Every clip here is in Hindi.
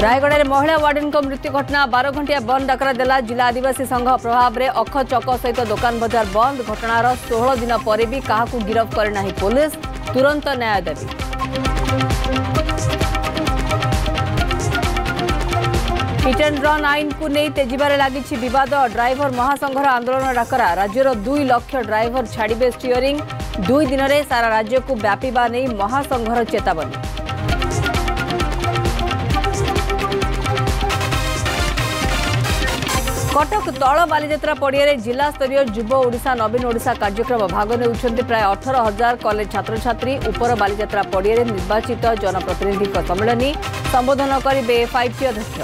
रायगढ़ महिला वार्डन को मृत्यु घटना 12 घंटिया बंद डाकरा देला जिला आदिवासी संघ प्रभाव में अख चक सहित दुकान बजार बंद घटनार 16 दिन पर भी क्या गिरफ्त करना पुलिस तुरंत न्याय दाबी। हिट एंड रन आईन को नहीं तेजिबार लगी बद ड्राइवर महासंघर आंदोलन डाकरा राज्यर 2 लाख ड्राइवर छाड़े स्टीयरिंग 2 दिन में सारा राज्य को व्यापा नहीं महासंघर चेतावनी। कटक तौल बालीजात्रा पड़िया जिला स्तरीय युव ओडिशा नवीन ओडिशा कार्यक्रम भाग ने प्राय 18,000 कॉलेज छात्र छात्री उपर बालीजात्रा पड़िया निर्वाचित जनप्रतिनिधि सम्मेलन संबोधन करेंगे एफआईटी अध्यक्ष।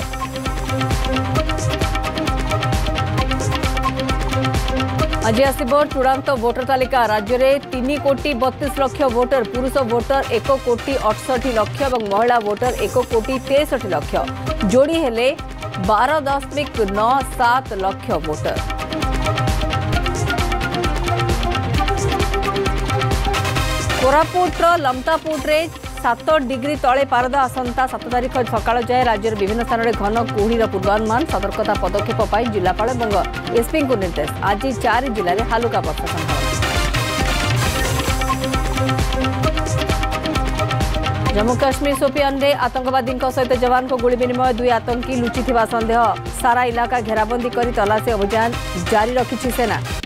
आज आसो चूड़ांत वोटर तालिका राज्य में 3 कोटी 32 लाख वोटर पुरुष वोटर 1 कोटी 68 लाख और महिला वोटर 1 कोटी 63 लाख जोड़ी हेले 12.97 लाख वोटर। कोरापुट लमतापुट 7 डिग्री तले पारद आसंता 7 तारीख सकाल जाए राज्यर विभिन्न स्थान में घन कुहड़ीर पूर्वानुमान सतर्कता पदक्षेप पर जिलापाल और एसपी को निर्देश। आज 4 जिले में हालुका वर्षा संभावना। जम्मू काश्मीर सोपियान में आतंकवादी सहित जवान को गोली विनिमय 2 आतंकी लुचि सन्देह सारा इलाका घेराबंदी कर तलाशी अभियान जारी रखी सेना।